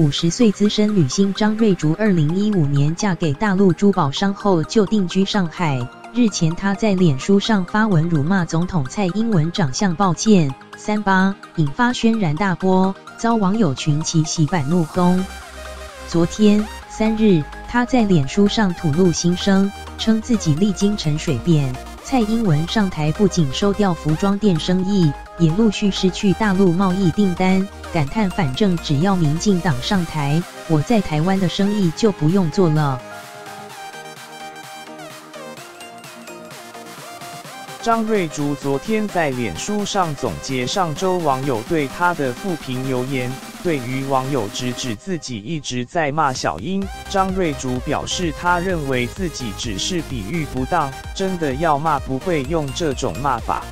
50岁资深女星张瑞竹2015年嫁给大陆珠宝商后就定居上海。日前她在脸书上发文辱骂总统蔡英文长相抱歉38，引发轩然大波，遭网友群起洗版怒轰。昨天3日，她在脸书上吐露心声，称自己历经陈水扁、蔡英文上台，不仅收掉服装店生意，也陆续失去大陆贸易订单。感叹反正只要民进党上台，我在台湾的生意就不用做了。张瑞竹昨天在脸书上总结上周网友对她的负评留言，对于网友直指自己一直在骂小英，张瑞竹表示她认为自己只是比喻不当，真的要骂不会用这种骂法。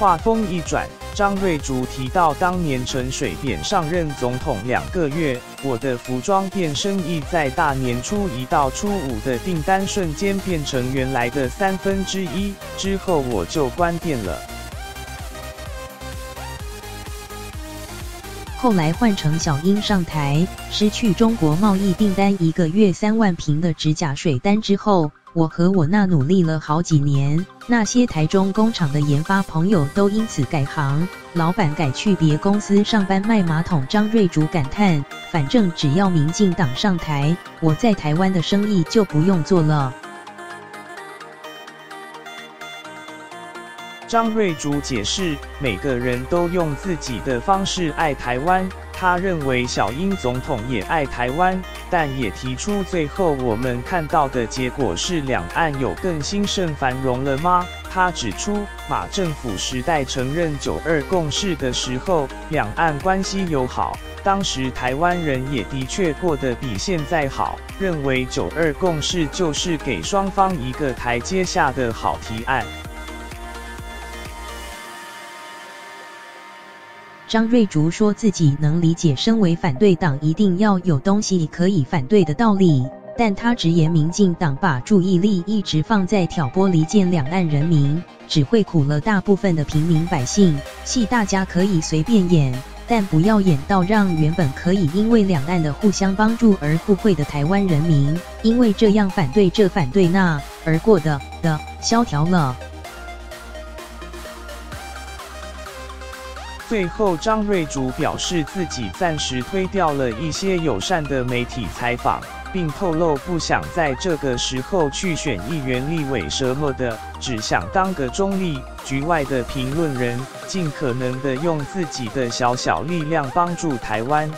话锋一转，张瑞竹提到当年陈水扁上任总统2个月，我的服装店生意在大年初一到初五的订单瞬间变成原来的1/3，之后我就关店了。后来换成小英上台，失去中国贸易订单1个月3万瓶的指甲水单之后，我和我那努力了好几年，那些台中工厂的研发朋友都因此改行，老板改去别公司上班卖马桶。张瑞竹感叹，反正只要民进党上台，我在台湾的生意就不用做了。张瑞竹解释，每个人都用自己的方式爱台湾，他认为小英总统也爱台湾，但也提出最后我们看到的结果是两岸有更兴盛繁荣了吗？他指出，马政府时代承认9·2共识的时候，两岸关系友好，当时台湾人也的确过得比现在好，认为9·2共识就是给双方一个台阶下的好提案。张瑞竹说自己能理解身为反对党一定要有东西可以反对的道理，但他直言民进党把注意力一直放在挑拨离间两岸人民，只会苦了大部分的平民百姓。戏大家可以随便演，但不要演到让原本可以因为两岸的互相帮助而互惠的台湾人民因为这样反对这反对那而过得萧条了。最后，张瑞竹表示自己暂时推掉了一些友善的媒体采访，并透露不想在这个时候去选议员、立委什么的，只想当个中立、局外的评论人，尽可能的用自己的小小力量帮助台湾。